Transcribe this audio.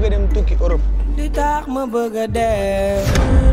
bëgg dem tukki Europe. Li tax ma bëgg dem.